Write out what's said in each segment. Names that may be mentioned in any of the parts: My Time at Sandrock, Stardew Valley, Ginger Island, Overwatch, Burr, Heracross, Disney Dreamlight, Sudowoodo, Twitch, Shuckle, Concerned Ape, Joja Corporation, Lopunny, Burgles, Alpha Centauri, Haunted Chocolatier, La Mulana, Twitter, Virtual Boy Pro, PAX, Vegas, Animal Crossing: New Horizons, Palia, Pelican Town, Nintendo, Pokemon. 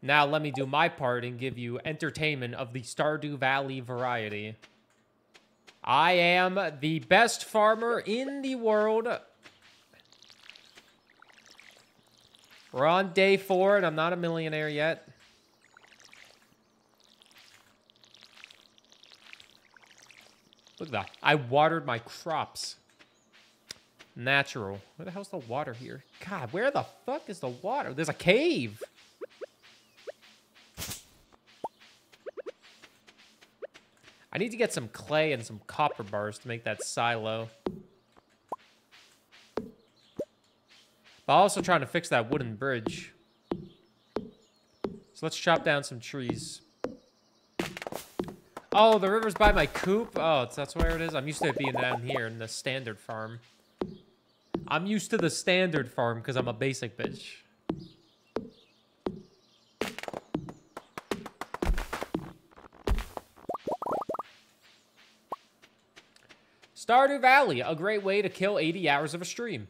Now let me do my part and give you entertainment of the Stardew Valley variety. I am the best farmer in the world. We're on day 4 and I'm not a millionaire yet. Look at that. I watered my crops. Natural. Where the hell's the water here? God, where the fuck is the water? There's a cave. I need to get some clay and some copper bars to make that silo. But I'm also trying to fix that wooden bridge. So let's chop down some trees. Oh, the river's by my coop. Oh, that's where it is. I'm used to it being down here in the standard farm. I'm used to the standard farm because I'm a basic bitch. Stardew Valley, a great way to kill 80 hours of a stream.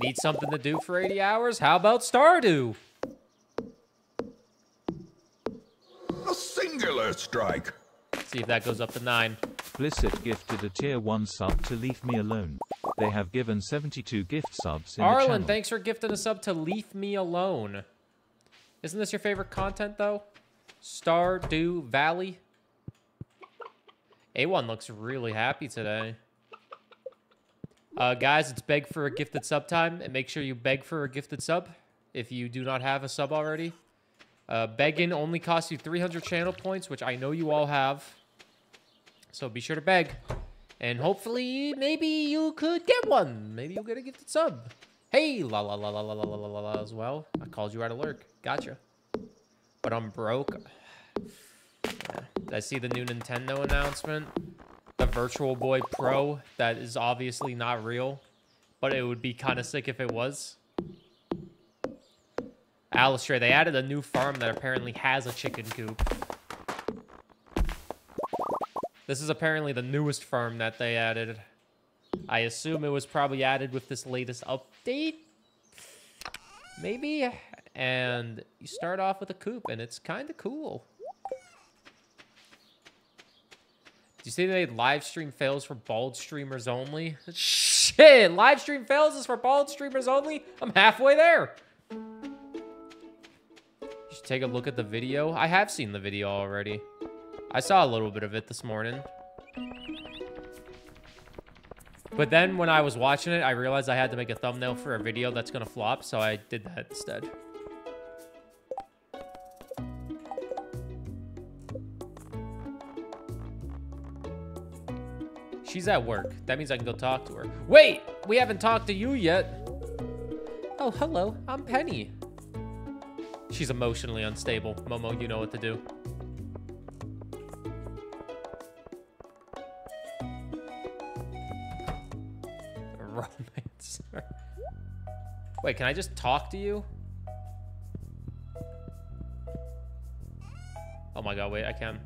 Need something to do for 80 hours? How about Stardew? A singular strike. See if that goes up to 9. Explicit gifted a tier 1 sub to Leave Me Alone. They have given 72 gift subs in Arlen, the channel. Thanks for gifting a sub to Leave Me Alone. Isn't this your favorite content, though? Stardew Valley? A1 looks really happy today. Guys, it's beg for a gifted sub time. And make sure you beg for a gifted sub if you do not have a sub already. Begging only costs you 300 channel points, which I know you all have. So be sure to beg. And hopefully, maybe you could get one. Maybe you'll get a gifted sub. Hey, la la la la la la la la la as well. I called you out of lurk. Gotcha. But I'm broke. Yeah. Did I see the new Nintendo announcement? The Virtual Boy Pro. That is obviously not real. But it would be kind of sick if it was. Alistair, they added a new farm that apparently has a chicken coop. This is apparently the newest farm that they added. I assume it was probably added with this latest update. Maybe. And you start off with a coop, and it's kind of cool. Do you see they live stream fails for bald streamers only? Shit, live stream fails is for bald streamers only? I'm halfway there. You should take a look at the video. I have seen the video already. I saw a little bit of it this morning. But then when I was watching it, I realized I had to make a thumbnail for a video that's gonna flop, so I did that instead. She's at work. That means I can go talk to her. Wait, we haven't talked to you yet. Oh, hello, I'm Penny. She's emotionally unstable. Momo, you know what to do. Romancer. Wait, can I just talk to you? Oh my god, wait, I can.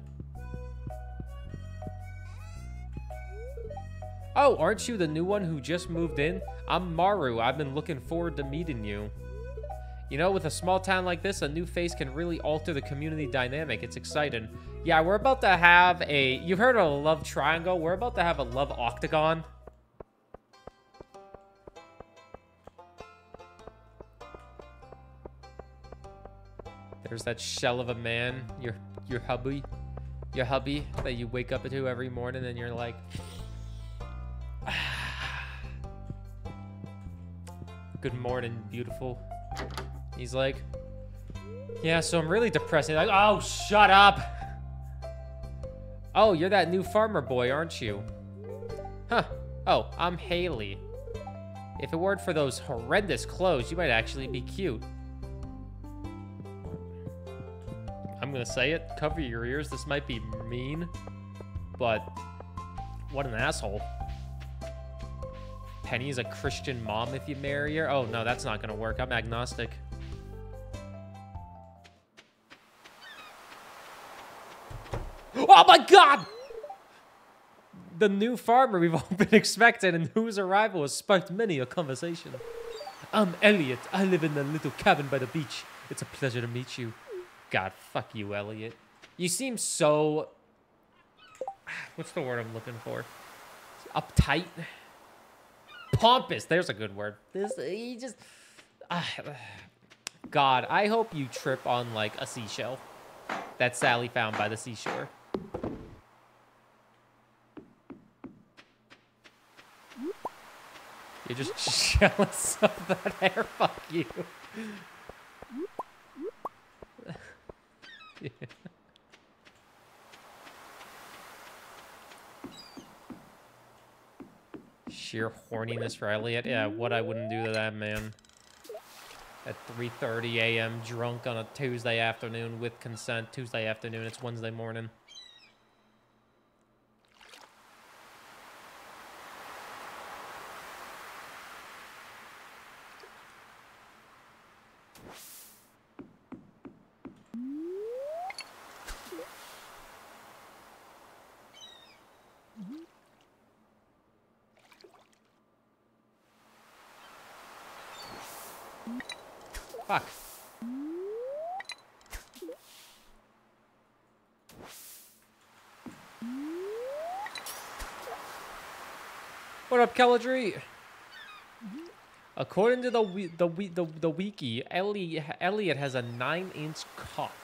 Oh, aren't you the new one who just moved in? I'm Maru. I've been looking forward to meeting you. You know, with a small town like this, a new face can really alter the community dynamic. It's exciting. Yeah, we're about to have a... You've heard of a love triangle. We're about to have a love octagon. There's that shell of a man, your hubby that you wake up to every morning and you're like, good morning, beautiful. He's like, yeah, so I'm really depressed. He's like, oh, shut up. Oh, you're that new farmer boy, aren't you? Huh. Oh, I'm Haley. If it weren't for those horrendous clothes, you might actually be cute. I'm gonna say it, cover your ears, this might be mean, but what an asshole. Penny's a Christian mom if you marry her. Oh no, that's not gonna work. I'm agnostic. Oh my god! the new farmer we've all been expecting and whose arrival has sparked many a conversation. I'm Elliot. I live in a little cabin by the beach. It's a pleasure to meet you. God, fuck you, Elliot. You seem so... what's the word I'm looking for? Uptight? Pompous. There's a good word. He just... God, I hope you trip on, like, a seashell that Sally found by the seashore. You're just jealous of that hair. Fuck you. Yeah. Sheer horniness for Elliot. Yeah, what I wouldn't do to that man. At 3:30 a.m. drunk on a Tuesday afternoon with consent. Tuesday afternoon, it's Wednesday morning. Fuck. What up, Caladry? According to the wiki, Elliot has a 9-inch cock.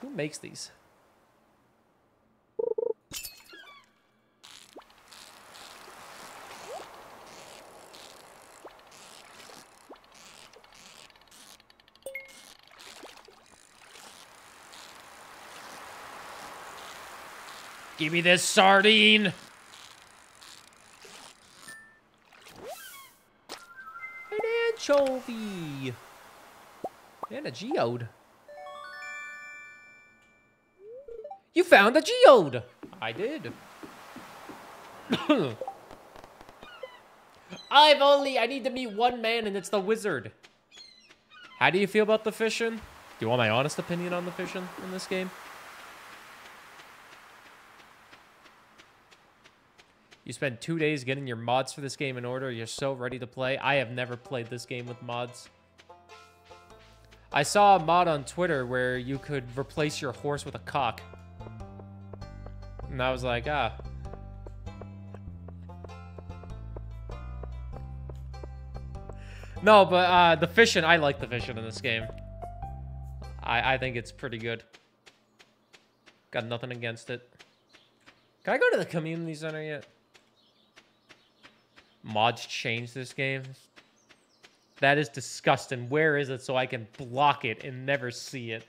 Who makes these? Give me this sardine. An anchovy. And a geode. You found a geode. I did. I need to meet one man and it's the wizard. How do you feel about the fishing? Do you want my honest opinion on the fishing in this game? You spent 2 days getting your mods for this game in order. You're so ready to play. I have never played this game with mods. I saw a mod on Twitter where you could replace your horse with a cock. And I was like, ah. No, but the fishing, I like the fishing in this game. I think it's pretty good. Got nothing against it. Can I go to the community center yet? Mods change this game. That is disgusting. Where is it so I can block it and never see it?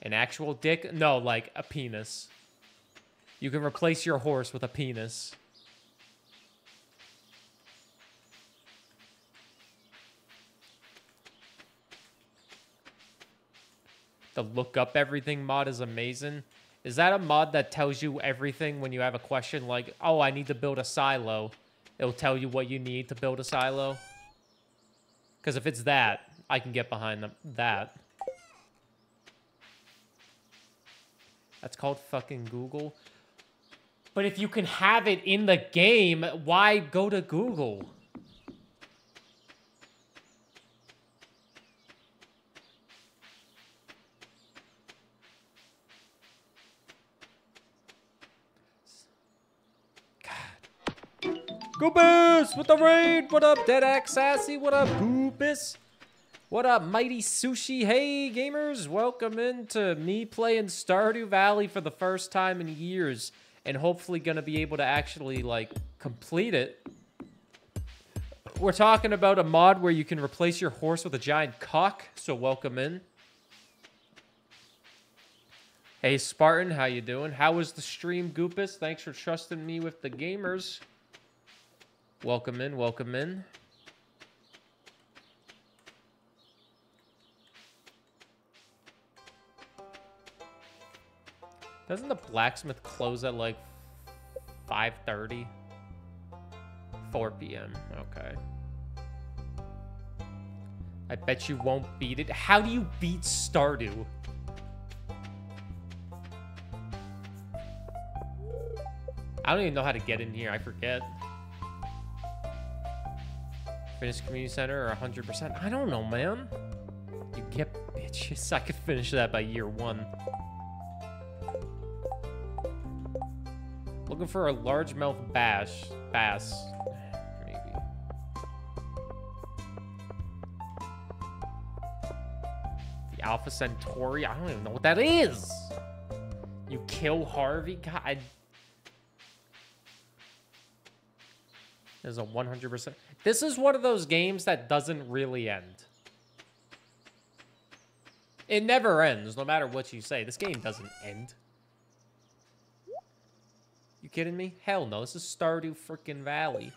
An actual dick? No, like a penis. You can replace your horse with a penis. The look up everything mod is amazing. Is that a mod that tells you everything when you have a question? Like, oh, I need to build a silo. It'll tell you what you need to build a silo. Because if it's that, I can get behind that. That's called fucking Google. But if you can have it in the game, why go to Google? Goopus with the raid. What up, Deadaxe Sassy? What up, Goopus? What up, Mighty Sushi? Hey, gamers. Welcome into me playing Stardew Valley for the first time in years and hopefully going to be able to actually, like, complete it. We're talking about a mod where you can replace your horse with a giant cock, so welcome in. Hey, Spartan. How you doing? How was the stream, Goopus? Thanks for trusting me with the gamers. Welcome in, welcome in. Doesn't the blacksmith close at like 5:30? 4 p.m. Okay. I bet you won't beat it. How do you beat Stardew? I don't even know how to get in here. I forget. Finish community center or 100%. I don't know, man. You get bitches. I could finish that by year one. Looking for a largemouth bass. Alpha Centauri? I don't even know what that is! You kill Harvey? God. There's a 100%. This is one of those games that doesn't really end. It never ends, no matter what you say. This game doesn't end. You kidding me? Hell no, this is Stardew freaking Valley.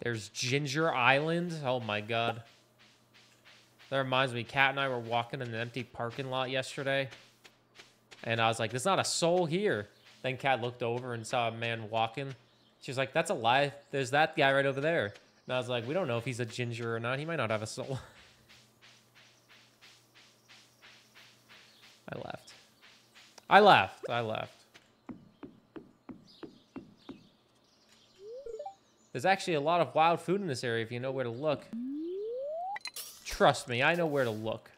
There's Ginger Island. Oh my god. That reminds me, Kat and I were walking in an empty parking lot yesterday. And I was like, there's not a soul here. Then Kat looked over and saw a man walking. She was like, that's a lie. There's that guy right over there. And I was like, we don't know if he's a ginger or not. He might not have a soul. I laughed. There's actually a lot of wild food in this area if you know where to look. Trust me, I know where to look.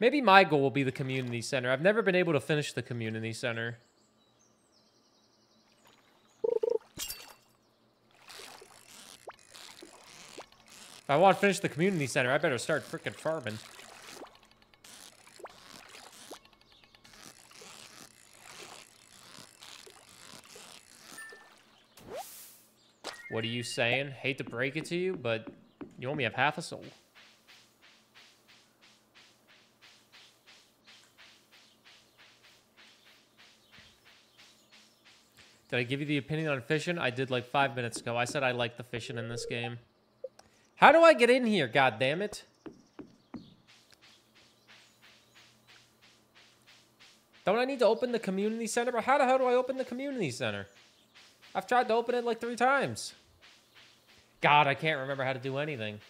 Maybe my goal will be the community center. I've never been able to finish the community center. If I want to finish the community center, I better start frickin' farming. What are you saying? Hate to break it to you, but you only have half a soul. Did I give you the opinion on fishing? I did like 5 minutes ago. I said I like the fishing in this game. How do I get in here, goddammit? Don't I need to open the community center? But how the hell do I open the community center? I've tried to open it like 3 times. God, I can't remember how to do anything.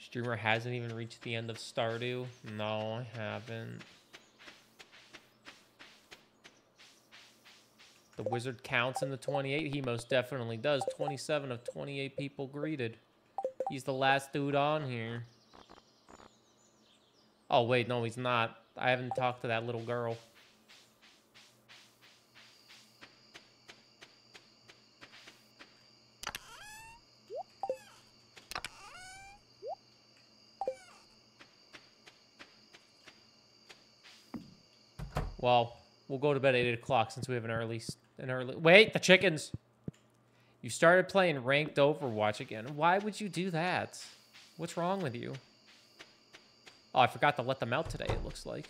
Streamer hasn't even reached the end of Stardew. No, I haven't. The wizard counts in the 28. He most definitely does. 27 of 28 people greeted. He's the last dude on here. Oh, wait, no, he's not. I haven't talked to that little girl. Well, we'll go to bed at 8 o'clock since we have an early... Wait, the chickens! You started playing ranked Overwatch again. Why would you do that? What's wrong with you? Oh, I forgot to let them out today, it looks like.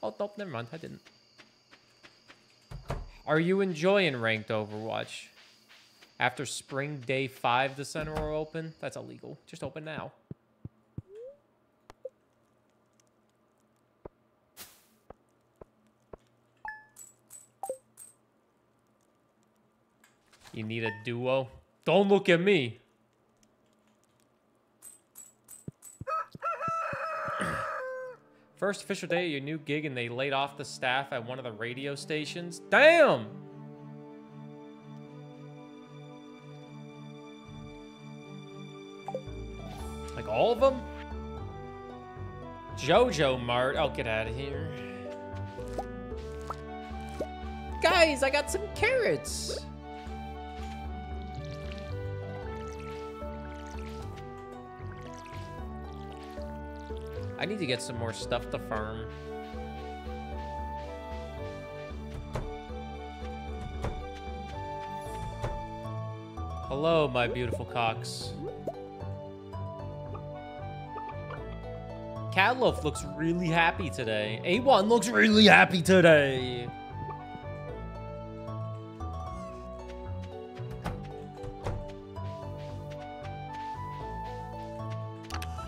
Oh, nope, never mind. I didn't. Are you enjoying ranked Overwatch? After spring day 5, the center will open? That's illegal. Just open now. You need a duo? Don't look at me. First official day of your new gig, and they laid off the staff at one of the radio stations. Damn! Like all of them? Joja Mart. Oh, get out of here. Guys, I got some carrots. I need to get some more stuff to farm. Hello, my beautiful cocks. Catloaf looks really happy today. A1 looks really happy today.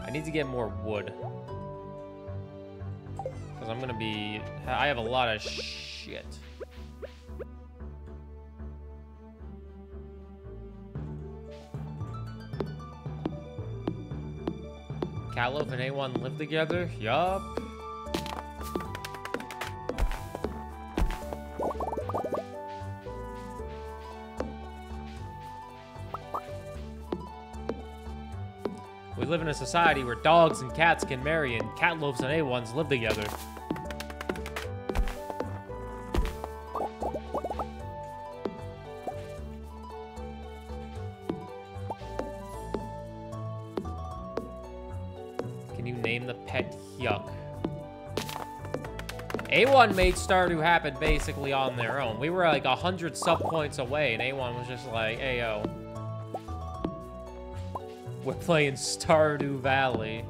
I need to get more wood. Because I'm gonna be... I have a lot of shit. Caliph and A1 live together? Yup. Live in a society where dogs and cats can marry and catloafs and A1s live together. Can you name the pet Yuck? A1 made Stardew happen basically on their own. We were like 100 sub points away and A1 was just like, hey, yo. We're playing Stardew Valley.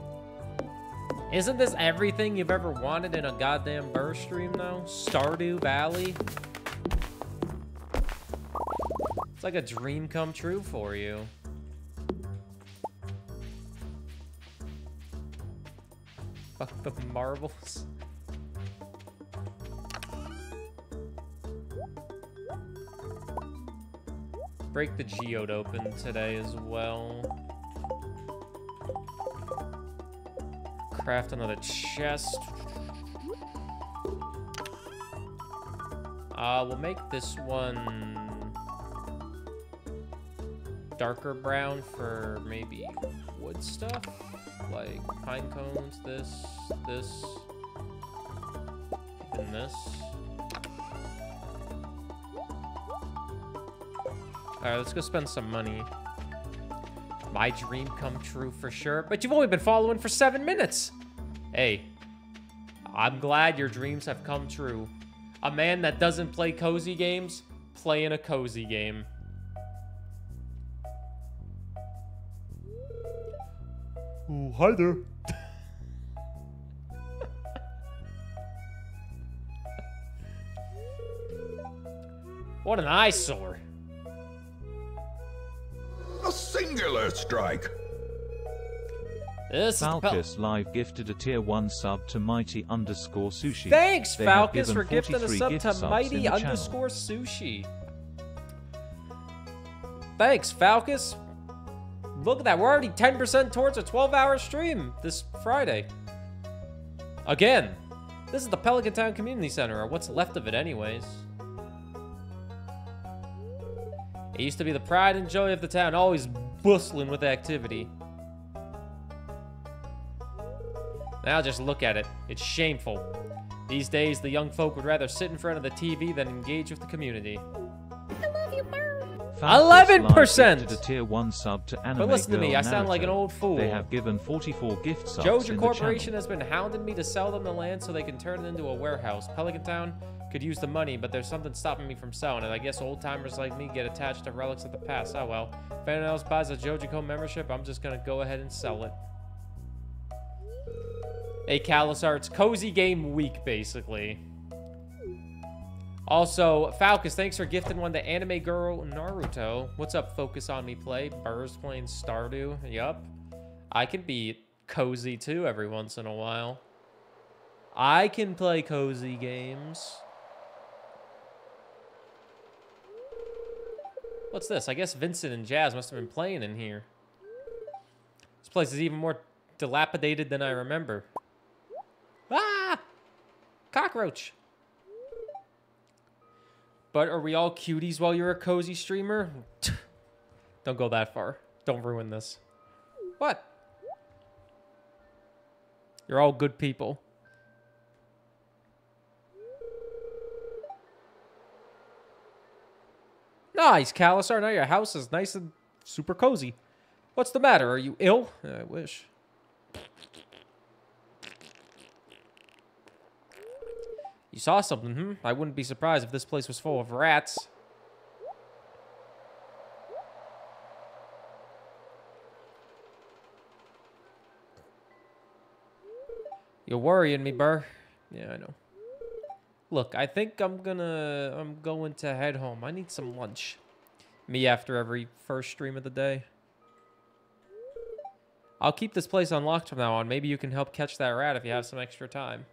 Isn't this everything you've ever wanted in a goddamn Burr stream though? Stardew Valley? It's like a dream come true for you. Fuck the marbles. Break the geode open today as well. Craft another chest. We'll make this one darker brown for maybe wood stuff, like pine cones, this, and this. All right, let's go spend some money. My dream come true for sure, but you've only been following for 7 minutes. Hey, I'm glad your dreams have come true. A man that doesn't play cozy games, playing a cozy game. Ooh, hi there. What an eyesore. A singular strike. This Falcus live gifted a tier 1 sub to Mighty _ Sushi. Thanks, Falcus, for gifting a sub to Mighty _ Sushi. Thanks, Falcus. Look at that. We're already 10% towards a 12-hour stream this Friday. Again, this is the Pelican Town Community Center, or what's left of it anyways. It used to be the pride and joy of the town, always bustling with activity. Now just look at it. It's shameful. These days, the young folk would rather sit in front of the TV than engage with the community. I love you, Burr. 11%! A tier 1 sub to anime, but listen to me, I sound like an old fool. They have given 44 gift subs. Joja Corporation has been hounding me to sell them the land so they can turn it into a warehouse. Pelican Town could use the money, but there's something stopping me from selling it. I guess old-timers like me get attached to relics of the past. Oh, well. If anyone else buys a Joja membership, I'm just going to go ahead and sell it. Hey, Calisar, it's cozy game week, basically. Also, Falcus, thanks for gifting one to Anime Girl Naruto. What's up, Focus On Me Play? Burr's playing Stardew. Yup. I can be cozy, too, every once in a while. I can play cozy games. What's this? I guess Vincent and Jazz must have been playing in here. This place is even more dilapidated than I remember. Ah! Cockroach. But are we all cuties while you're a cozy streamer? Don't go that far. Don't ruin this. What? You're all good people. Nice, Calisar. Now your house is nice and super cozy. What's the matter? Are you ill? I wish. You saw something, hmm? I wouldn't be surprised if this place was full of rats. You're worrying me, Burr. Yeah, I know. Look, I think I'm going to head home. I need some lunch. Me after every first stream of the day. I'll keep this place unlocked from now on. Maybe you can help catch that rat if you have some extra time.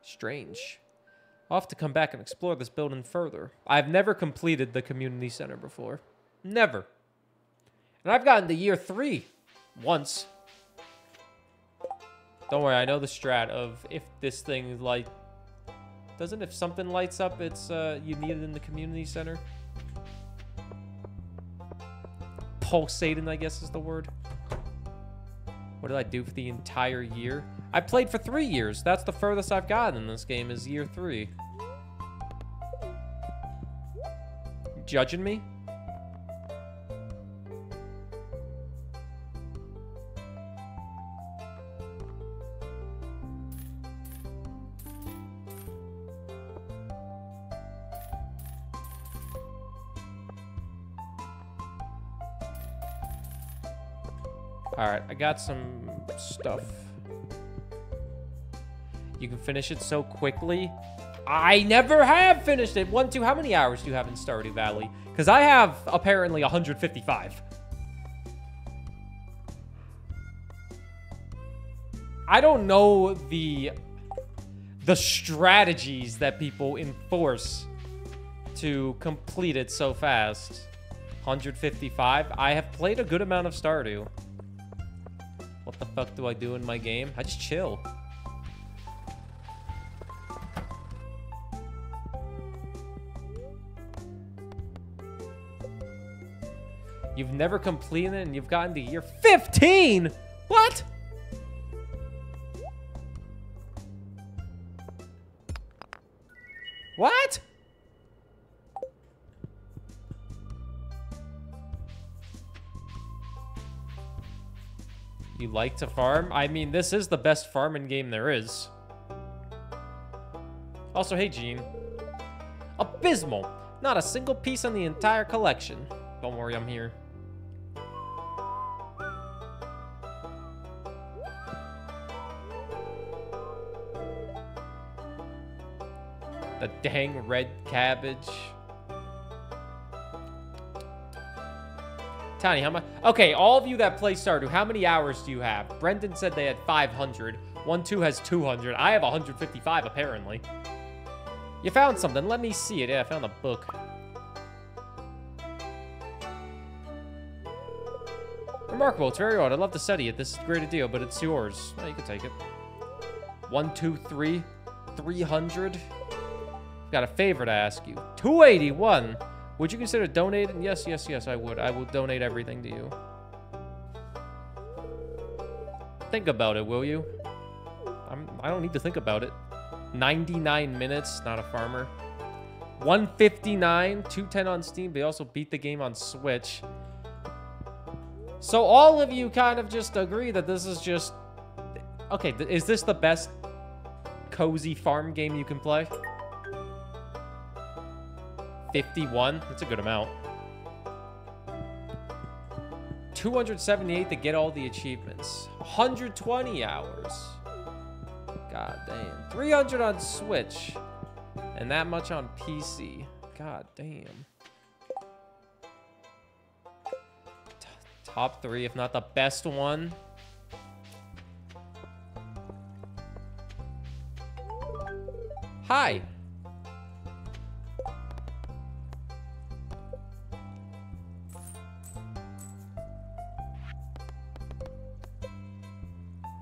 Strange. I'll have to come back and explore this building further. I've never completed the community center before. Never. And I've gotten to year 3 once. Don't worry, I know the strat of if this thing like doesn't if something lights up, it's you need it in the community center. Pulsating, I guess, is the word. What did I do for the entire year? I played for 3 years. That's the furthest I've gotten in this game is year 3. You judging me? Alright, I got some stuff. You can finish it so quickly. I never have finished it. 1, 2, how many hours do you have in Stardew Valley? Because I have apparently 155. I don't know the strategies that people enforce to complete it so fast. 155? I have played a good amount of Stardew. What the fuck do I do in my game? I just chill. You've never completed it and you've gotten to year 15? What? What? You like to farm? I mean, this is the best farming game there is. Also, hey, Gene. Abysmal. Not a single piece on the entire collection. Don't worry, I'm here. The dang red cabbage. Tiny, how much? Okay, all of you that play Stardew, how many hours do you have? Brendan said they had 500. 1, 2 has 200. I have 155, apparently. You found something. Let me see it. Yeah, I found a book. Remarkable. It's very odd. I'd love to study it. This is a great deal, but it's yours. Oh, you can take it. 1, 2, 3. 300. Got a favor to ask you. 281. Would you consider donating? Yes, yes, yes, I would. I will donate everything to you. Think about it, will you? I don't need to think about it. 99 minutes, not a farmer. 159, 210 on Steam. They also beat the game on Switch. So all of you kind of just agree that this is just... Okay, is this the best cozy farm game you can play? 51, that's a good amount. 278 to get all the achievements. 120 hours. God damn. 300 on Switch. And that much on PC. God damn. Top 3, if not the best one. Hi.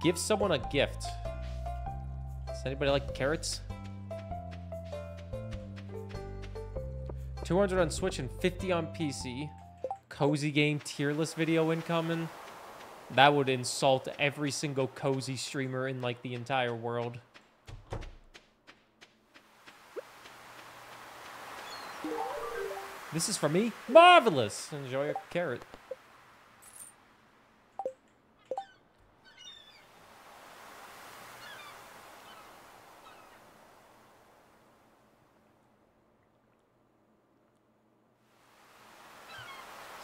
Give someone a gift. Does anybody like carrots? 200 on Switch and 50 on PC. Cozy game tier list video incoming. That would insult every single cozy streamer in like the entire world. This is for me? Marvelous! Enjoy a carrot.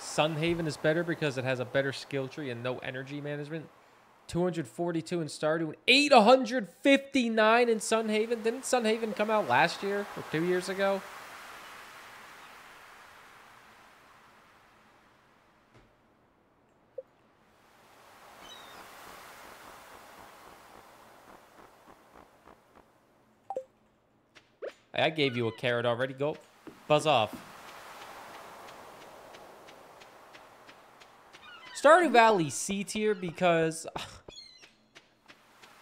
Sun Haven is better because it has a better skill tree and no energy management. 242 in Stardew and 859 in Sun Haven. Didn't Sun Haven come out last year or 2 years ago? I gave you a carrot already. Go buzz off. Stardew Valley C tier because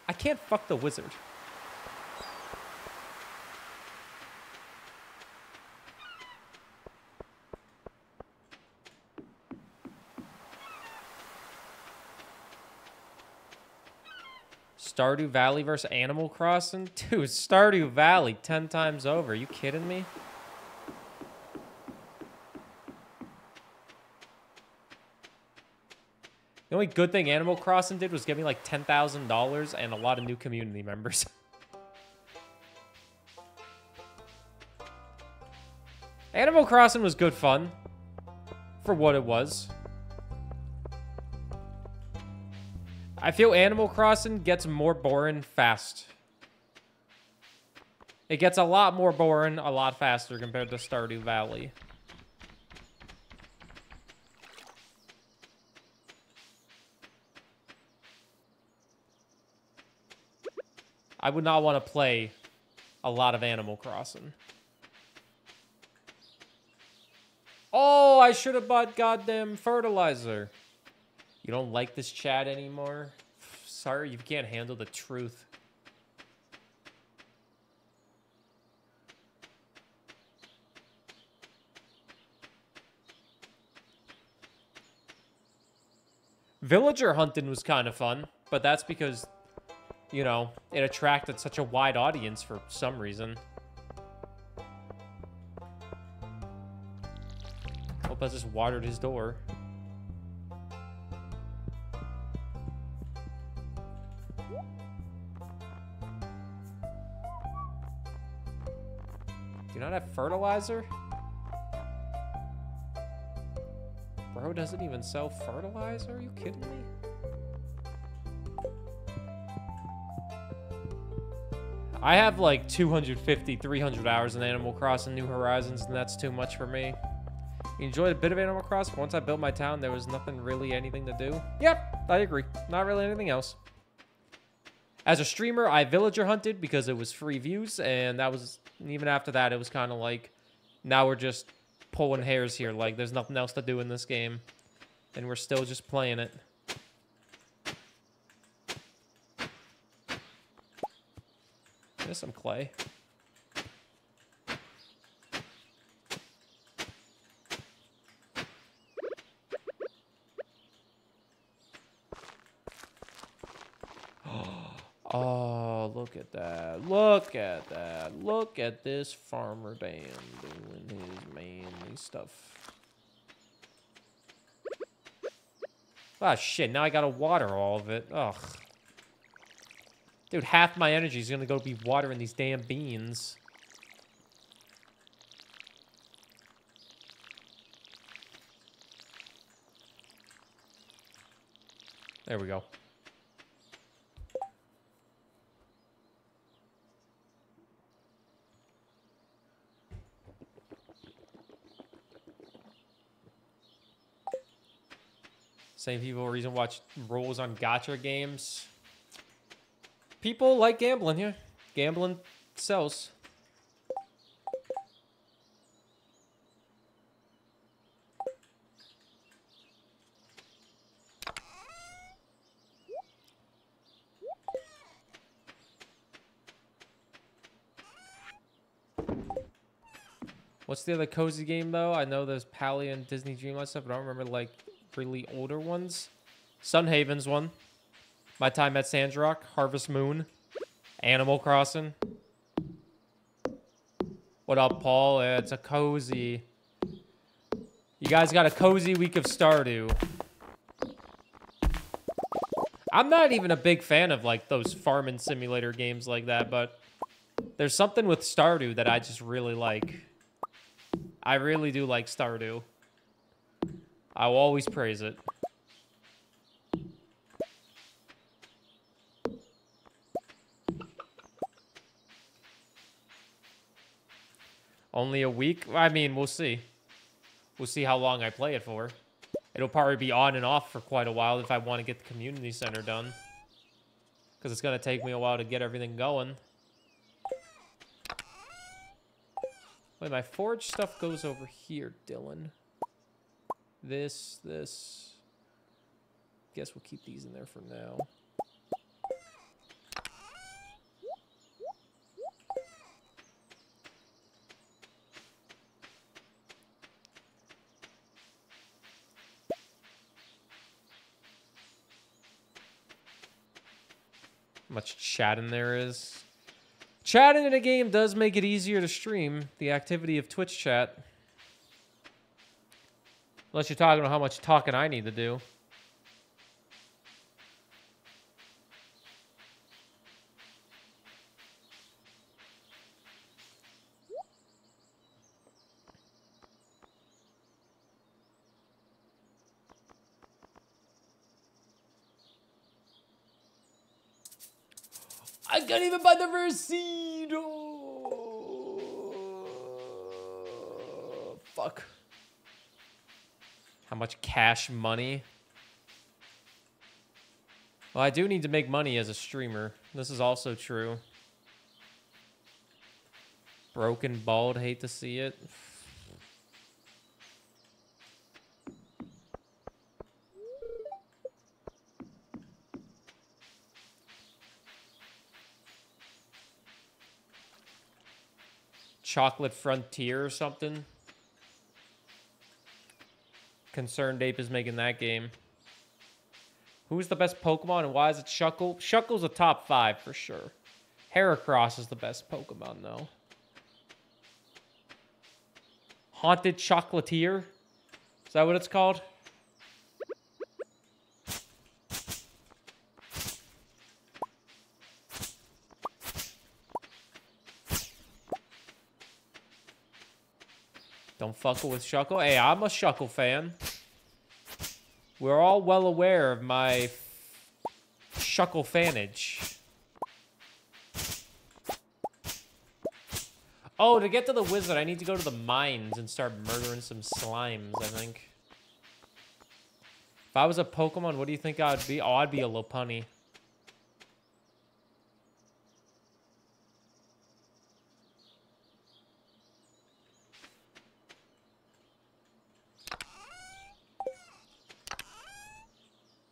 I can't fuck the wizard. Stardew Valley versus Animal Crossing? Dude, Stardew Valley 10 times over. Are you kidding me? The only good thing Animal Crossing did was give me like $10,000 and a lot of new community members. Animal Crossing was good fun for what it was. I feel Animal Crossing gets more boring fast. It gets a lot more boring, a lot faster compared to Stardew Valley. I would not want to play a lot of Animal Crossing. Oh, I should have bought goddamn fertilizer. You don't like this chat anymore? Sorry, you can't handle the truth. Villager hunting was kind of fun, but that's because, you know, it attracted such a wide audience for some reason. Hope I just watered his door. Not have fertilizer? Bro doesn't even sell fertilizer? Are you kidding me? I have like 250, 300 hours in Animal Crossing New Horizons, and that's too much for me. Enjoyed a bit of Animal Crossing. Once I built my town, there was nothing really anything to do. Yep, I agree. Not really anything else. As a streamer, I villager hunted because it was free views, and that was... Even after that, it was kind of like, now we're just pulling hairs here. Like, there's nothing else to do in this game, and we're still just playing it. There's some clay. Oh, look at that. Look at that. Look at this farmer Dan doing his manly stuff. Ah, shit. Now I gotta water all of it. Ugh. Dude, half my energy is gonna go be watering these damn beans. There we go. Same people reason watch rules on gacha games. People like gambling here. Gambling sells. What's the other cozy game though? I know there's Palia and Disney Dreamlight stuff, but I don't remember like really older ones. Sun Haven's one. My Time at Sandrock. Harvest Moon. Animal Crossing. What up, Paul? It's a cozy. You guys got a cozy week of Stardew. I'm not even a big fan of like those farming simulator games like that, but there's something with Stardew that I just really like. I really do like Stardew. I will always praise it. Only a week? I mean, we'll see. We'll see how long I play it for. It'll probably be on and off for quite a while if I want to get the community center done. Because it's going to take me a while to get everything going. Wait, my forge stuff goes over here, Dylan. This. Guess we'll keep these in there for now. Much chatting there is. Chatting in a game does make it easier to stream the activity of Twitch chat. Unless you're talking about how much talking I need to do. I can't even buy the receipt. Oh, fuck. How much cash money? Well, I do need to make money as a streamer. This is also true. Broken bald, hate to see it. Chocolate Frontier or something. Concerned Ape is making that game. Who's the best Pokemon and why is it Shuckle? Shuckle's a top 5 for sure. Heracross is the best Pokemon though. Haunted Chocolatier? Is that what it's called? Don't fuck with Shuckle. Hey, I'm a Shuckle fan. We're all well aware of my Shuckle fanage. Oh, to get to the wizard, I need to go to the mines and start murdering some slimes, I think. If I was a Pokemon, what do you think I would be? Oh, I'd be a Lopunny.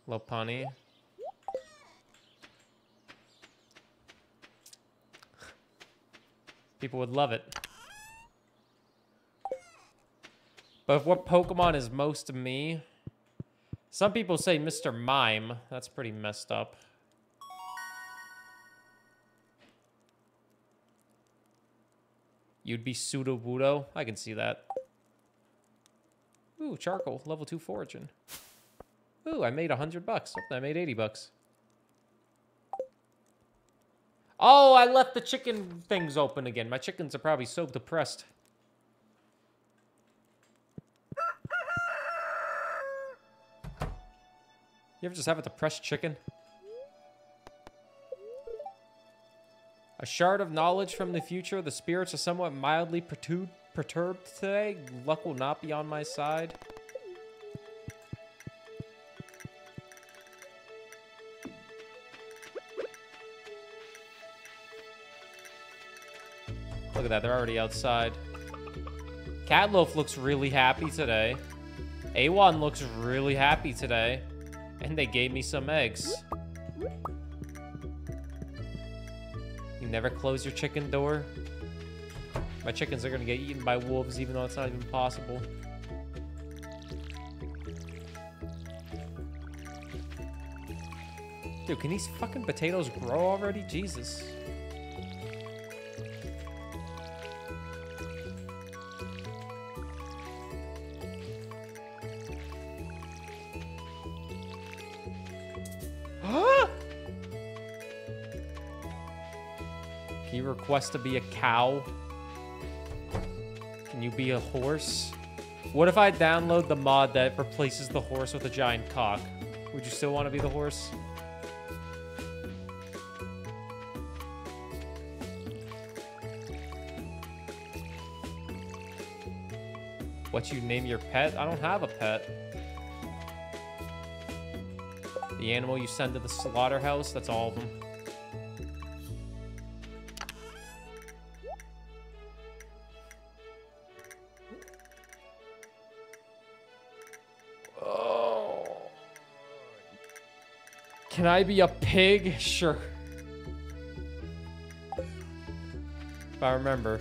Lopunny. People would love it. But what Pokemon is most to me? Some people say Mr. Mime. That's pretty messed up. You'd be Sudowoodo. I can see that. Ooh, charcoal. Level 2 foraging. Ooh, I made $100. I made $80. Oh, I left the chicken things open again. My chickens are probably so depressed. You ever just have a depressed chicken? A shard of knowledge from the future. The spirits are somewhat mildly perturbed today. Luck will not be on my side. Look at that, they're already outside. Catloaf looks really happy today. Awan looks really happy today. And they gave me some eggs. You never close your chicken door. My chickens are gonna get eaten by wolves even though it's not even possible. Dude, can these fucking potatoes grow already? Jesus. Request to be a cow? Can you be a horse? What if I download the mod that replaces the horse with a giant cock? Would you still want to be the horse? What you name your pet? I don't have a pet. The animal you send to the slaughterhouse? That's all of them. Can I be a pig? Sure. If I remember.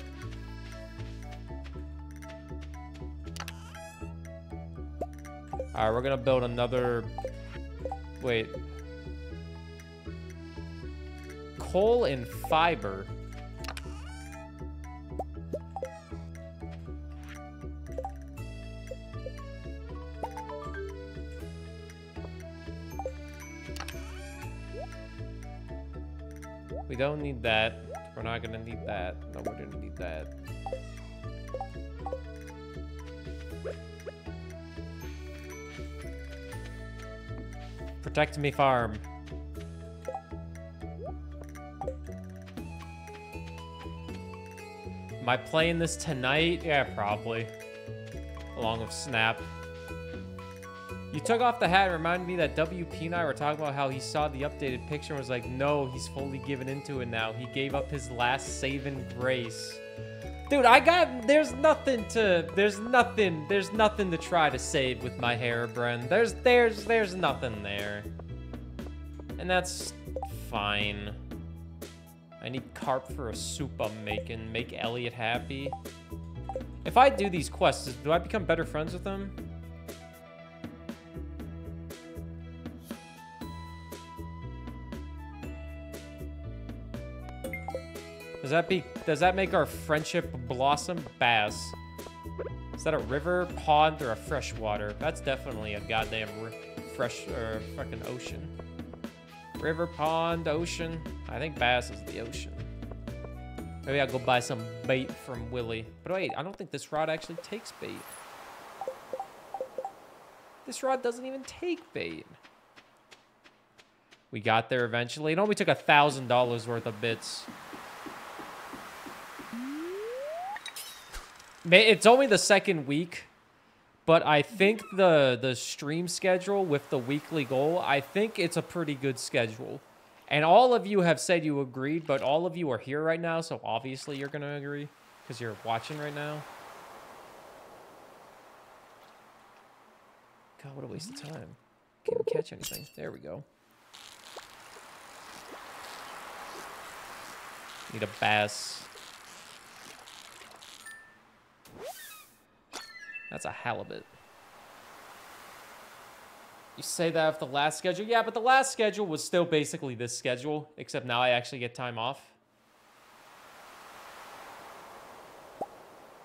Alright, we're gonna build another... Wait. Coal and fiber. We don't need that. We're not gonna need that. No, we're gonna need that. Protect me, farm. Am I playing this tonight? Yeah, probably. Along with Snap. You took off the hat and reminded me that WP and I were talking about how he saw the updated picture and was like, no, he's fully given into it now. He gave up his last saving grace. Dude, I got... There's nothing to try to save with my hair, Bren. There's nothing there. And that's fine. I need carp for a soup I'm making. Make Elliot happy. If I do these quests, do I become better friends with him? Does that make our friendship blossom? Bass. Is that a river, pond, or a freshwater? That's definitely a goddamn fresh or fucking ocean. River, pond, ocean. I think bass is the ocean. Maybe I'll go buy some bait from Willy. But wait, I don't think this rod actually takes bait. This rod doesn't even take bait. We got there eventually. It only took $1,000 worth of bits. It's only the second week, but I think the stream schedule with the weekly goal, I think it's a pretty good schedule. And all of you have said you agreed, but all of you are here right now, so obviously you're going to agree because you're watching right now. God, what a waste of time. Can't even catch anything. There we go. Need a bass. That's a halibut. You say that of the last schedule? Yeah, but the last schedule was still basically this schedule, except now I actually get time off.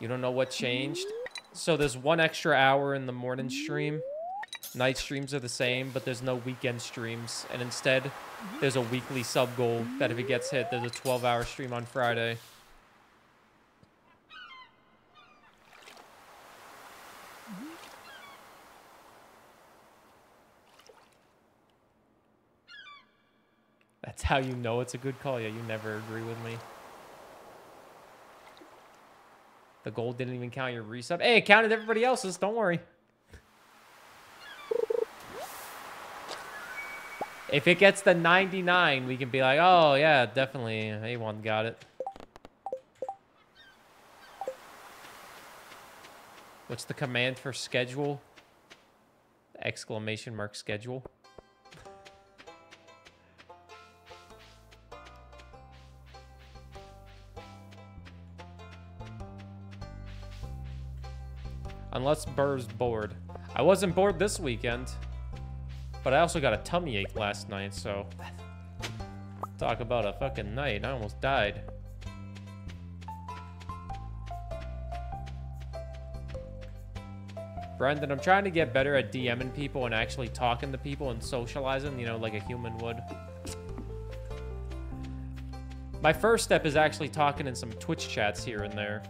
You don't know what changed? So there's one extra hour in the morning stream. Night streams are the same, but there's no weekend streams. And instead, there's a weekly sub goal that if it gets hit, there's a 12-hour stream on Friday. That's how you know it's a good call. Yeah, you never agree with me. The gold didn't even count your resub. Hey, it counted everybody else's. Don't worry. If it gets the 99, we can be like, oh, yeah, definitely. A1 got it. What's the command for schedule? Exclamation mark schedule. Unless Burr's bored. I wasn't bored this weekend, but I also got a tummy ache last night, so... Talk about a fucking night. I almost died. Brendan, I'm trying to get better at DMing people and actually talking to people and socializing, you know, like a human would. My first step is actually talking in some Twitch chats here and there.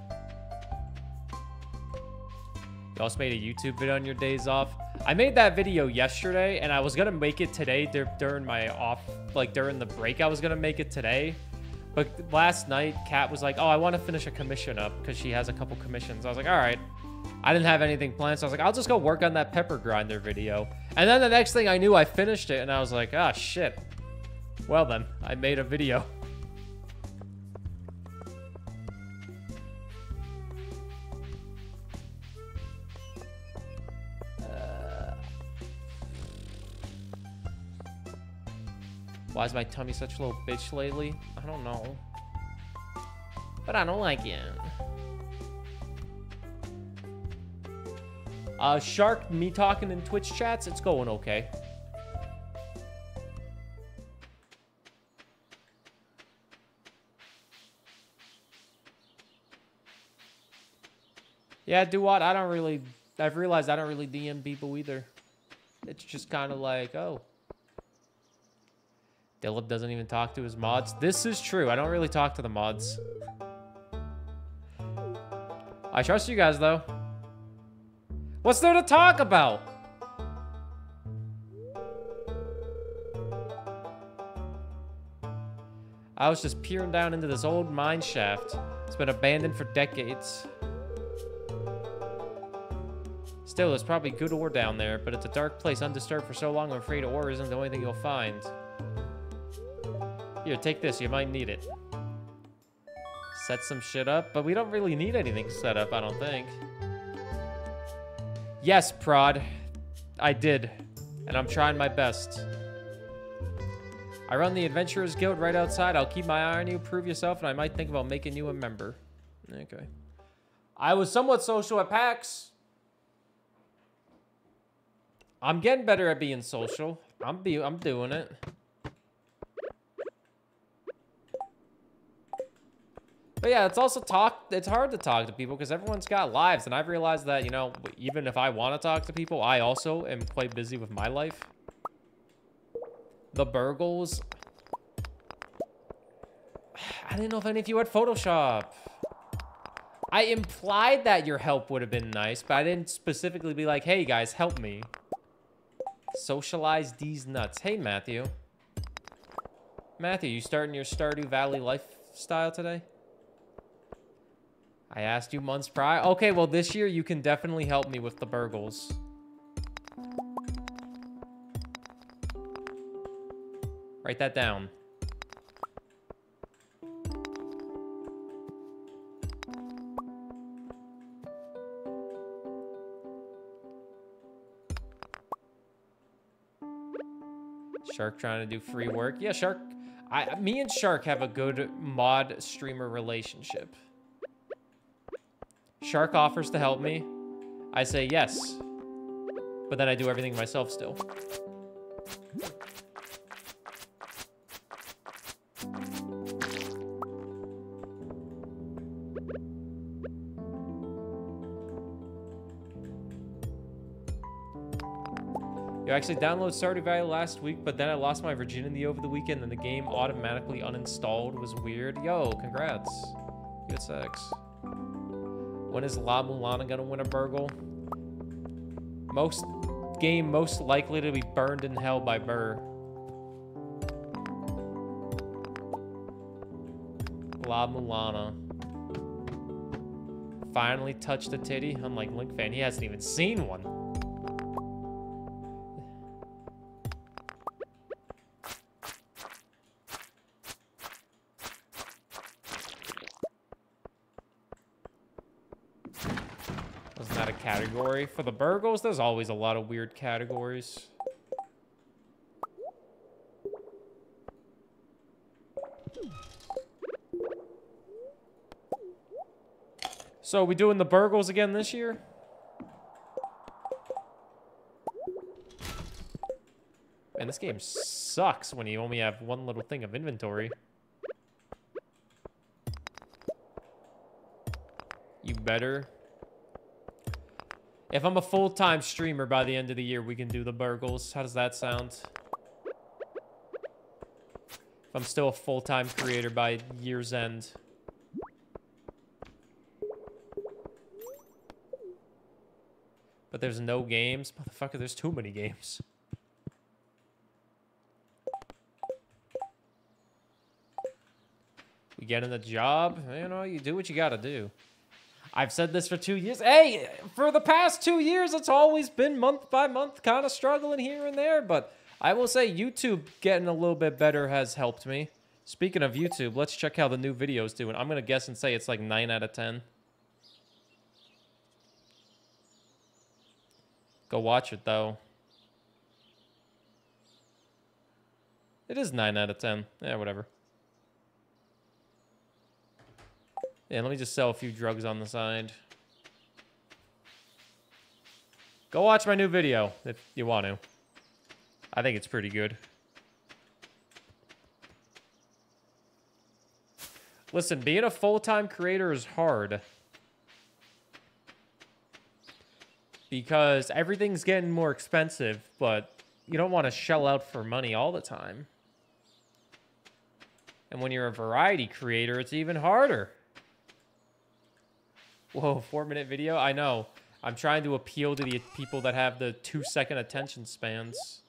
You also made a YouTube video on your days off. I made that video yesterday, and I was gonna make it today during my off, like during the break. I was gonna make it today, but last night Kat was like, "Oh, I want to finish a commission up because she has a couple commissions." I was like, "All right." I didn't have anything planned, so I was like, "I'll just go work on that pepper grinder video." And then the next thing I knew, I finished it, and I was like, "Ah, shit." Well then, I made a video. Why is my tummy such a little bitch lately? I don't know. But I don't like it. Shark, me talking in Twitch chats, it's going okay. Yeah, do what? I've realized I don't really DM people either. It's just kind of like, oh. Dilip doesn't even talk to his mods. This is true. I don't really talk to the mods. I trust you guys, though. What's there to talk about? I was just peering down into this old mine shaft. It's been abandoned for decades. Still, there's probably good ore down there, but it's a dark place undisturbed for so long, I'm afraid ore isn't the only thing you'll find. Here, take this. You might need it. Set some shit up, but we don't really need anything set up, I don't think. Yes, Prod. I did, and I'm trying my best. I run the Adventurers Guild right outside. I'll keep my eye on you, prove yourself, and I might think about making you a member. Okay. I was somewhat social at PAX. I'm getting better at being social. I'm doing it. But yeah, it's also it's hard to talk to people because everyone's got lives, and I've realized that, you know, even if I want to talk to people, I also am quite busy with my life. The Burgles. I didn't know if any of you had Photoshop. I implied that your help would have been nice, but I didn't specifically be like, hey guys, help me. Socialize these nuts. Hey, Matthew. Matthew, you starting your Stardew Valley lifestyle today? I asked you months prior. Okay, well, this year you can definitely help me with the Burgles. Write that down. Shark trying to do free work. Yeah, Shark. Me and Shark have a good mod streamer relationship. Shark offers to help me. I say yes. But then I do everything myself still. Yo, I actually downloaded Stardew Valley last week, but then I lost my virginity over the weekend and the game automatically uninstalled. Was weird. Yo, congrats. Good sex. When is La Mulana gonna win a Burgle? Most likely to be burned in hell by Burr. La Mulana. Finally touched a titty. I'm like Link fan, he hasn't even seen one. Category for the Burgles, there's always a lot of weird categories. So are we doing the Burgles again this year? Man, this game sucks when you only have one little thing of inventory. You better. If I'm a full-time streamer by the end of the year, we can do the Burgles. How does that sound? If I'm still a full-time creator by year's end. But there's no games? Motherfucker, there's too many games. We get in the job. You know, you do what you gotta do. I've said this for 2 years. Hey, for the past 2 years, it's always been month by month, kind of struggling here and there. But I will say YouTube getting a little bit better has helped me. Speaking of YouTube, let's check how the new video's doing. I'm going to guess and say it's like 9 out of 10. Go watch it, though. It is 9 out of 10. Yeah, whatever. Yeah, let me just sell a few drugs on the side. Go watch my new video if you want to. I think it's pretty good. Listen, being a full-time creator is hard. Because everything's getting more expensive, but you don't want to shell out for money all the time. And when you're a variety creator, it's even harder. Whoa, 4-minute video? I know. I'm trying to appeal to the people that have the 2-second attention spans.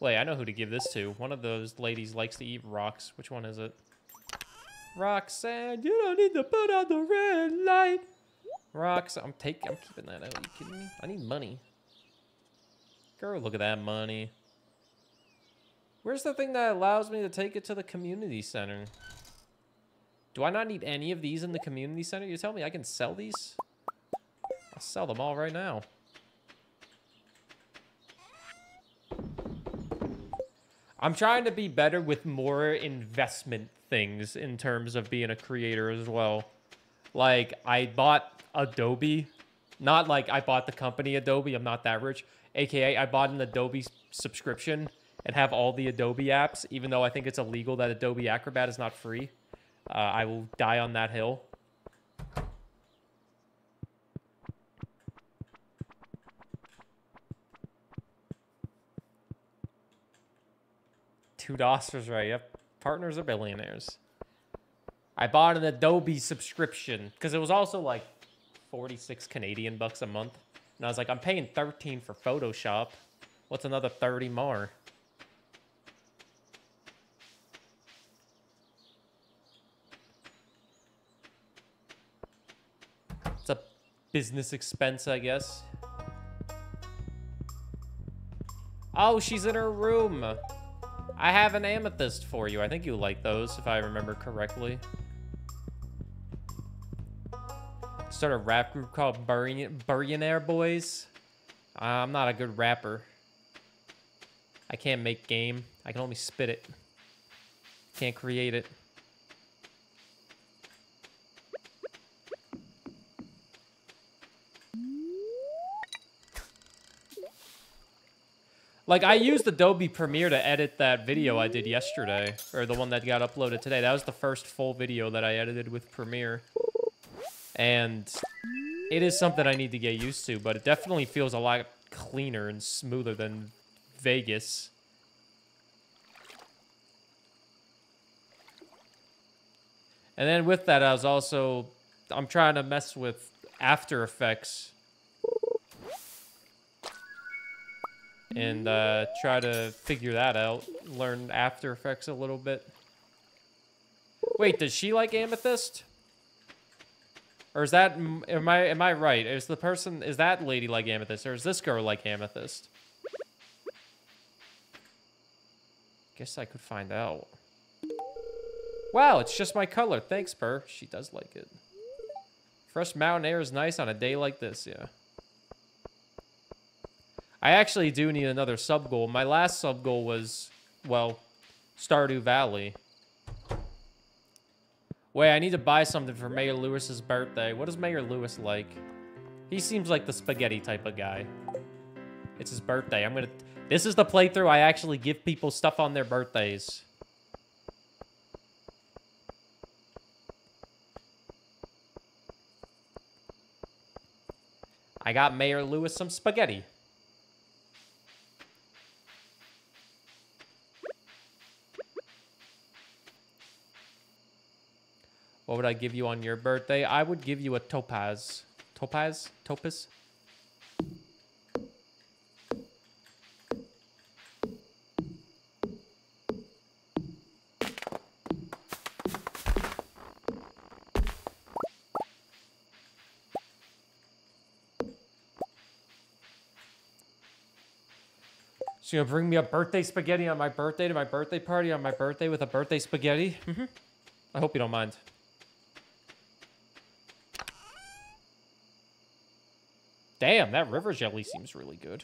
Wait, I know who to give this to. One of those ladies likes to eat rocks. Which one is it? Roxanne, you don't need to put on the red light. Roxanne, I'm keeping that out. Are you kidding me? I need money. Girl, look at that money. Where's the thing that allows me to take it to the community center? Do I not need any of these in the community center? You tell me I can sell these? I'll sell them all right now. I'm trying to be better with more investment things in terms of being a creator as well. Like, I bought Adobe. Not like I bought the company Adobe. I'm not that rich. AKA, I bought an Adobe subscription and have all the Adobe apps, even though I think it's illegal that Adobe Acrobat is not free. I will die on that hill. $2 was right. Yep. Partners are billionaires. I bought an Adobe subscription because it was also like 46 Canadian bucks a month. And I was like, I'm paying 13 for Photoshop. What's another 30 more? It's a business expense, I guess. Oh, she's in her room. I have an amethyst for you. I think you like those, if I remember correctly. Start a rap group called Billionaire Boys. I'm not a good rapper. I can't make game. I can only spit it. Can't create it. Like, I used Adobe Premiere to edit that video I did yesterday, or the one that got uploaded today. That was the first full video that I edited with Premiere. And it is something I need to get used to, but it definitely feels a lot cleaner and smoother than Vegas. And then with that, I was also... I'm trying to mess with After Effects. And try to figure that out. Learn After Effects a little bit. Wait, does she like amethyst? Or is that... Am I right? Is the person... Is that lady like amethyst? Or is this girl like amethyst? Guess I could find out. Wow, it's just my color. Thanks, Burr. She does like it. Fresh mountain air is nice on a day like this, yeah. I actually do need another sub goal. My last sub goal was, well, Stardew Valley. Wait, I need to buy something for Mayor Lewis's birthday. What does Mayor Lewis like? He seems like the spaghetti type of guy. It's his birthday. I'm gonna... This is the playthrough I actually give people stuff on their birthdays. I got Mayor Lewis some spaghetti. What would I give you on your birthday? I would give you a topaz. Topaz? Topaz? So you're gonna bring me a birthday spaghetti on my birthday to my birthday party on my birthday with a birthday spaghetti? Mm-hmm. I hope you don't mind. Damn, that river jelly seems really good.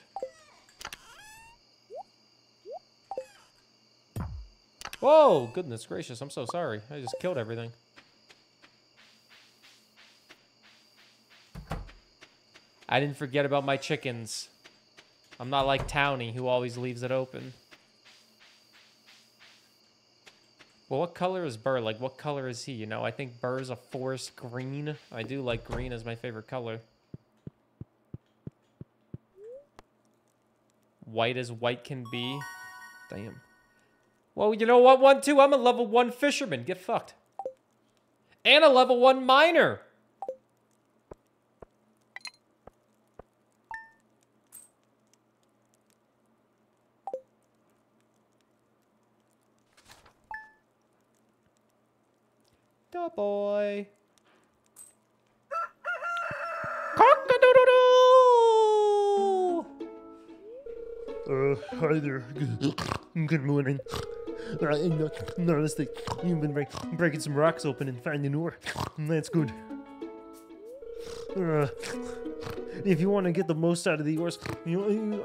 Whoa, goodness gracious, I'm so sorry. I just killed everything. I didn't forget about my chickens. I'm not like Townie, who always leaves it open. Well, what color is Burr? Like, what color is he? You know, I think Burr's a forest green. I do like green as my favorite color. White as white can be. Damn. Well, you know what, 1, 2, I'm a level 1 fisherman. Get fucked. And a level 1 miner. Da boy. Cock-a-doodle-doo! Hi there. Good morning. I noticed that you've been breaking some rocks open and finding ore. That's good. If you want to get the most out of the ores, you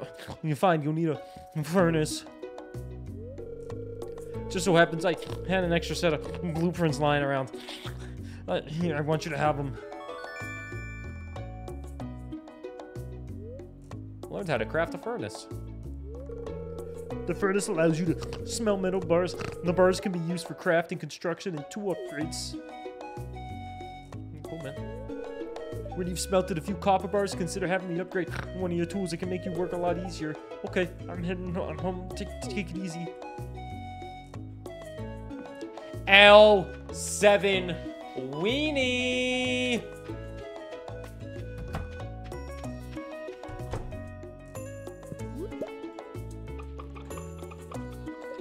find you'll need a furnace. Just so happens I had an extra set of blueprints lying around. Here, I want you to have them. Learned how to craft a furnace. The furnace allows you to smell metal bars. The bars can be used for crafting, construction, and tool upgrades. Cool, man. When you've smelted a few copper bars, consider having me upgrade one of your tools. It can make you work a lot easier. Okay, I'm heading on home. Take it easy. L7 Weenie.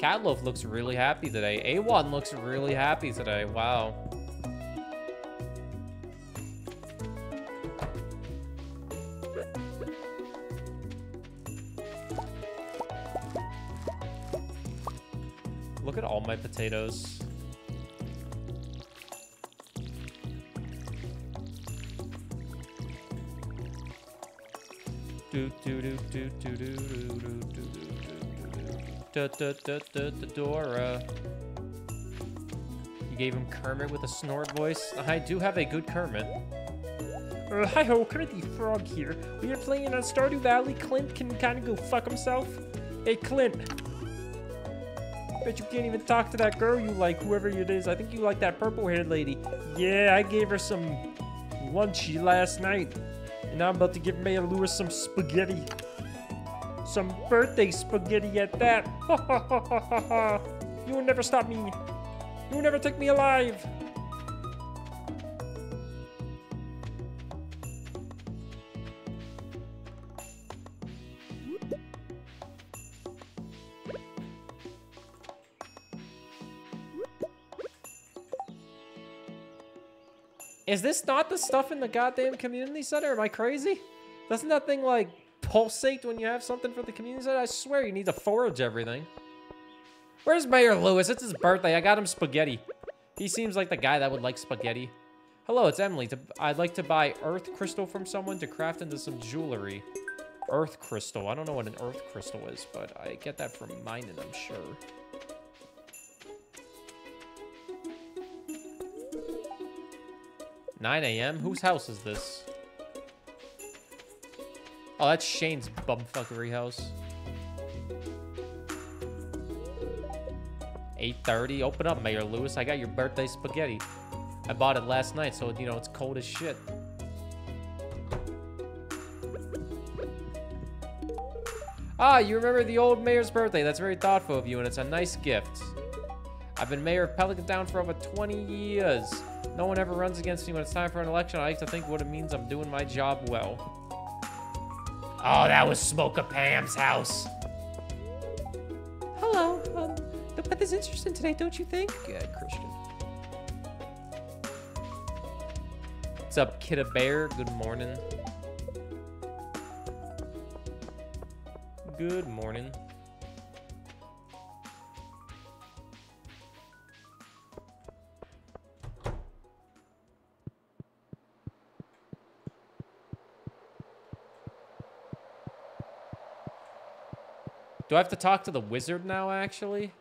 Catloaf looks really happy today. A1 looks really happy today. Wow. Look at all my potatoes. Dora. You gave him Kermit with a snort voice? I do have a good Kermit. Hi-ho, Kermit the Frog here. We are playing on Stardew Valley. Clint can kind of go fuck himself. Hey, Clint. Bet you can't even talk to that girl you like, whoever it is. I think you like that purple-haired lady. Yeah, I gave her some lunchy last night. And now I'm about to give Maya Lewis some spaghetti. Some birthday spaghetti at that. Ha ha ha ha ha ha. You will never stop me. You will never take me alive. Is this not the stuff in the goddamn community center? Am I crazy? Doesn't that thing like pulsate when you have something for the community center? I swear you need to forage everything. Where's Mayor Lewis? It's his birthday. I got him spaghetti. He seems like the guy that would like spaghetti. Hello, it's Emily. I'd like to buy earth crystal from someone to craft into some jewelry. Earth crystal. I don't know what an earth crystal is, but I get that from mining, I'm sure. (9 a.m.? Whose house is this? Oh, that's Shane's bumfuckery house. 8:30. Open up, Mayor Lewis. I got your birthday spaghetti. I bought it last night, so, you know, it's cold as shit. Ah, you remember the old mayor's birthday. That's very thoughtful of you, and it's a nice gift. I've been mayor of Pelican Town for over 20 years. No one ever runs against me when it's time for an election. I like to think what it means I'm doing my job well. Oh, that was Smoker Pam's house. Hello. The path is interesting today, don't you think? Yeah, Christian. What's up, Kidda Bear? Good morning. Good morning. Do I have to talk to the wizard now, actually?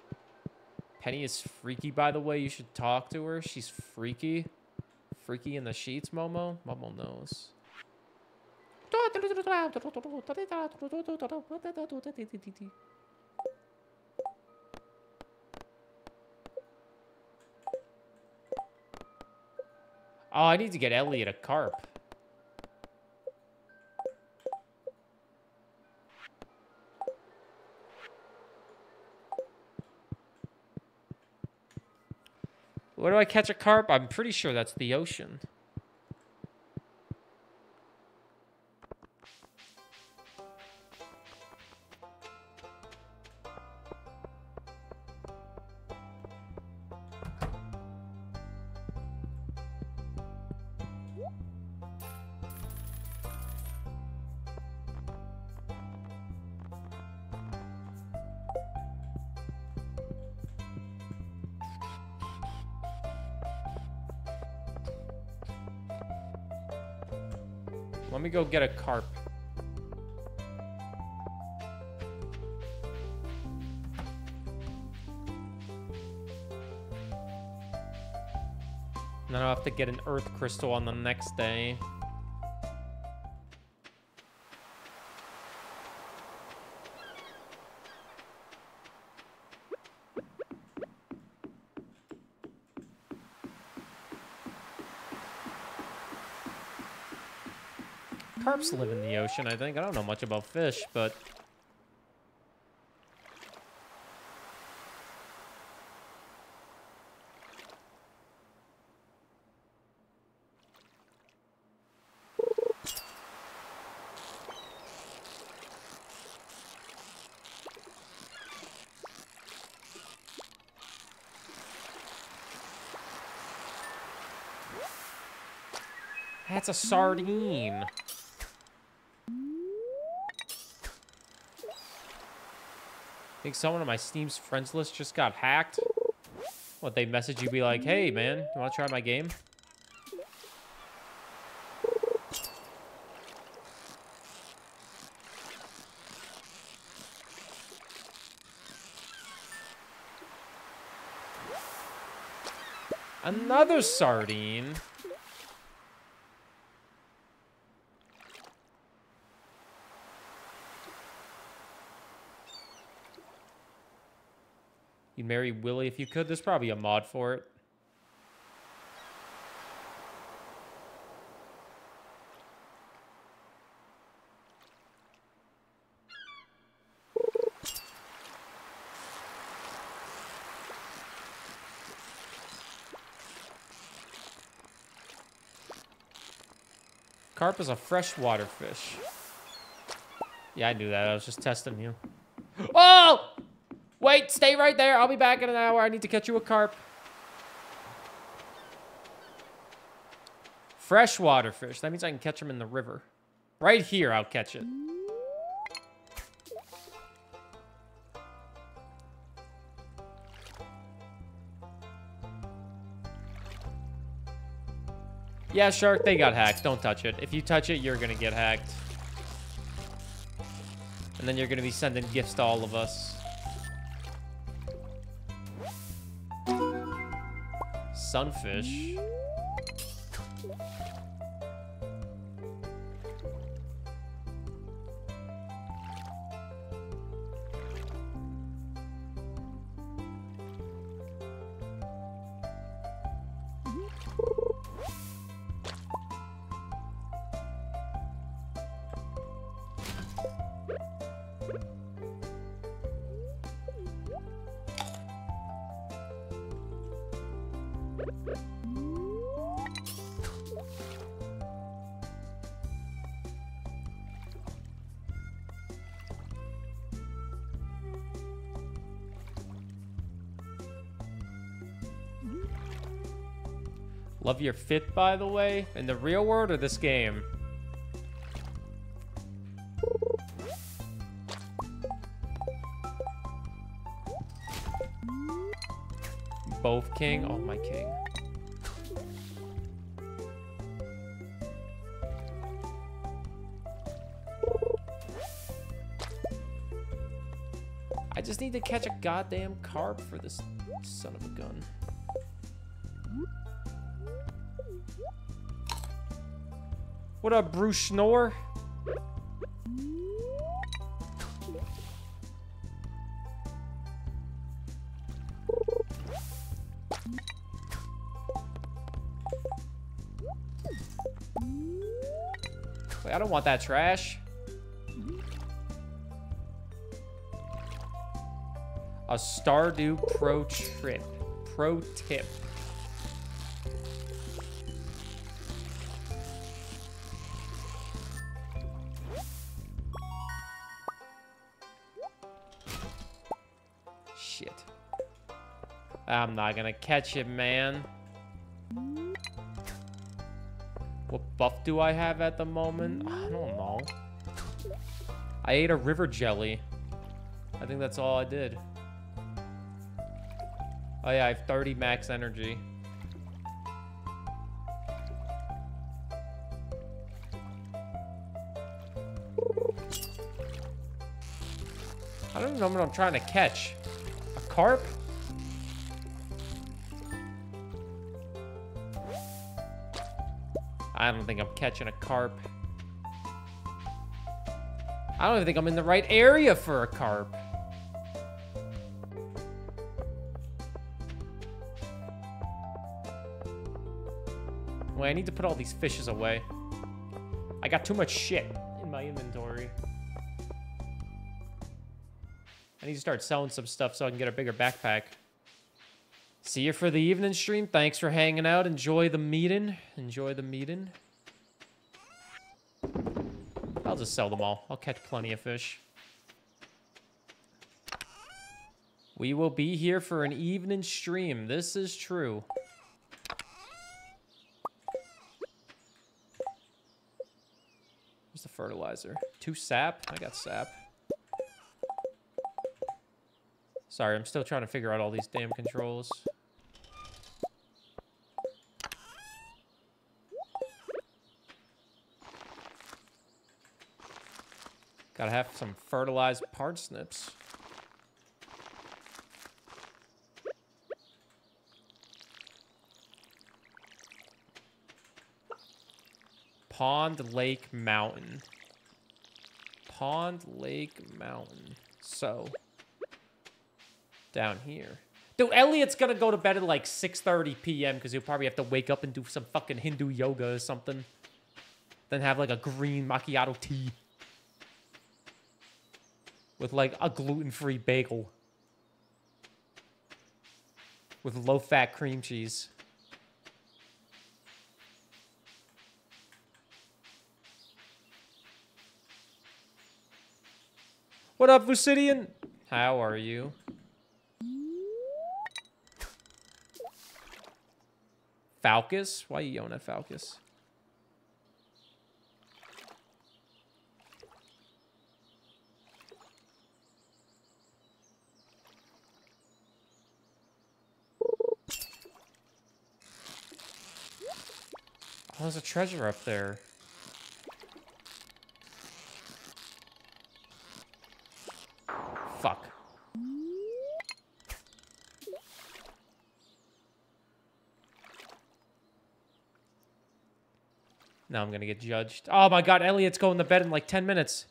Penny is freaky, by the way. You should talk to her. She's freaky. Freaky in the sheets, Momo. Momo knows. Oh, I need to get Elliot a carp. Where do I catch a carp? I'm pretty sure that's the ocean. Let me go get a carp. And then I'll have to get an earth crystal on the next day. Carps live in the ocean, I think. I don't know much about fish, but... That's a sardine. I think someone on my Steam's friends list just got hacked. What, they message you, be like, hey man, you wanna try my game? Another sardine. You'd marry Willie if you could. There's probably a mod for it. Carp is a freshwater fish. Yeah, I knew that. I was just testing you. Oh! Wait, stay right there. I'll be back in an hour. I need to catch you a carp. Freshwater fish. That means I can catch them in the river. Right here, I'll catch it. Yeah, shark, they got hacked. Don't touch it. If you touch it, you're going to get hacked. And then you're going to be sending gifts to all of us. Sunfish. Love your fit, by the way. In the real world or this game? Both king? Oh, my king. I just need to catch a goddamn carp for this Son of a gun. What up, Bruce Schnorr? Wait, I don't want that trash. A Stardew Pro tip. Shit. I'm not gonna catch it, man. What buff do I have at the moment? I don't know. I ate a river jelly. I think that's all I did. Oh yeah, I have 30 max energy. I don't know what I'm trying to catch. A carp? I don't think I'm catching a carp. I don't even think I'm in the right area for a carp. I need to put all these fishes away. I got too much shit in my inventory. I need to start selling some stuff so I can get a bigger backpack. See you for the evening stream. Thanks for hanging out. Enjoy the meeting. Enjoy the meeting. I'll just sell them all. I'll catch plenty of fish. We will be here for an evening stream. This is true. Fertilizer. 2 sap? I got sap. Sorry, I'm still trying to figure out all these damn controls. Gotta have some fertilized parsnips. Pond, lake, mountain. Pond, lake, mountain. So, down here. Dude, Elliot's gonna go to bed at like 6:30 p.m. because he'll probably have to wake up and do some fucking Hindu yoga or something. Then have like a green macchiato tea. With like a gluten-free bagel. With low-fat cream cheese. What up, Lucidian? How are you? Falcus? Why you yelling at Falcus? Oh, there's a treasure up there. Fuck. Now I'm gonna get judged. Oh my god, Elliot's going to bed in like 10 minutes.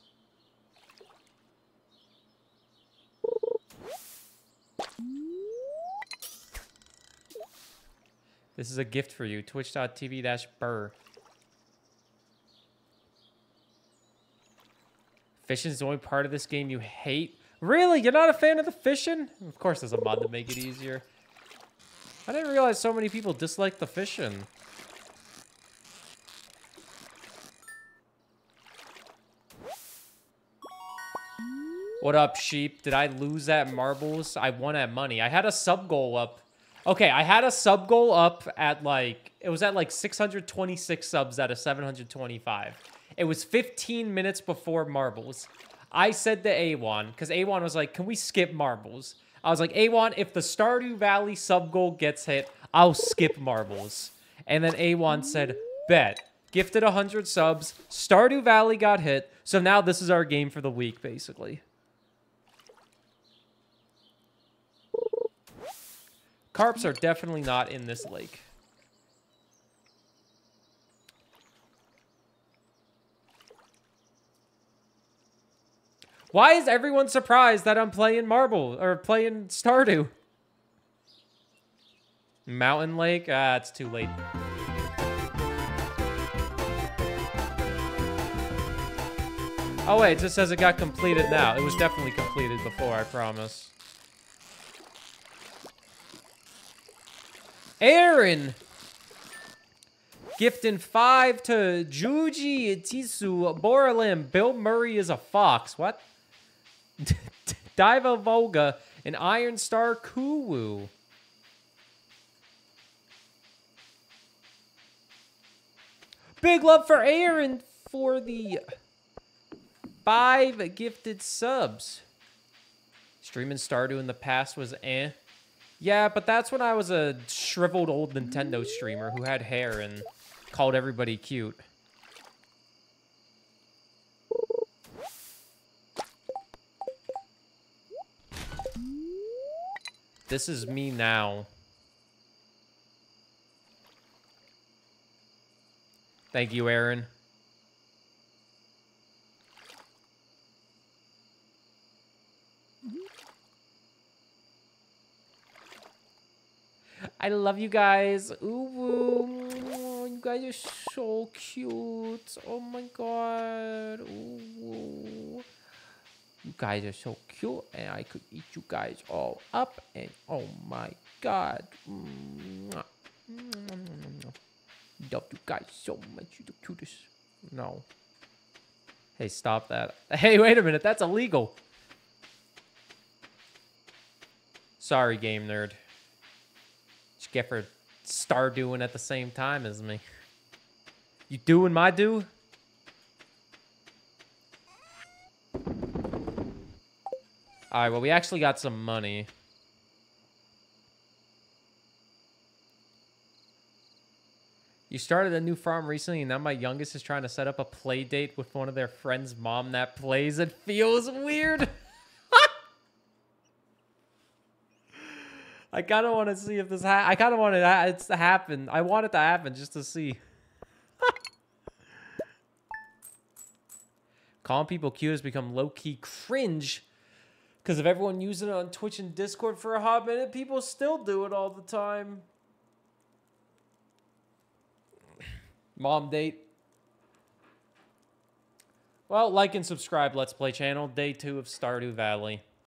This is a gift for you. Twitch.tv/burr. Fishing is the only part of this game you hate. Really? You're not a fan of the fishing? Of course there's a mod to make it easier. I didn't realize so many people dislike the fishing. What up, sheep? Did I lose at marbles? I won at money. I had a sub goal up. Okay, I had a sub goal up at like... It was at like 626 subs out of 725. It was 15 minutes before marbles. I said to A1, because A1 was like, can we skip marbles? I was like, A1, if the Stardew Valley sub goal gets hit, I'll skip marbles. And then A1 said, bet. Gifted 100 subs. Stardew Valley got hit. So now this is our game for the week, basically. Carps are definitely not in this lake. Why is everyone surprised that I'm playing Marble or playing Stardew? Mountain Lake? Ah, it's too late. Oh wait, it just says it got completed now. It was definitely completed before, I promise. Aaron! Gifting 5 to Juji Tisu Boralim. Bill Murray is a fox. What? Diva Volga and Iron Star Kuwu. Big love for Aaron for the 5 gifted subs. Streaming Stardew in the past was eh. Yeah, but that's when I was a shriveled old Nintendo streamer who had hair and called everybody cute. This is me now. Thank you, Aaron. I love you guys. Ooh, oh, you guys are so cute. Oh my god. Ooh. You guys are so cute, and I could eat you guys all up. And oh my god. Mwah. Love you guys so much. You're the cutest. No. Hey, stop that. Hey, wait a minute. That's illegal. Sorry, game nerd. Get for Stardewing at the same time as me. You doing my do? Alright, well, we actually got some money. You started a new farm recently, and now my youngest is trying to set up a play date with one of their friend's mom that plays. It feels weird. I kind of want to see if this happens. I kind of want it to happen. I want it to happen just to see. Calling people cute has become low-key cringe because of everyone using it on Twitch and Discord for a hot minute. People still do it all the time. Mom date. Well, like and subscribe. Let's Play channel. Day 2 of Stardew Valley.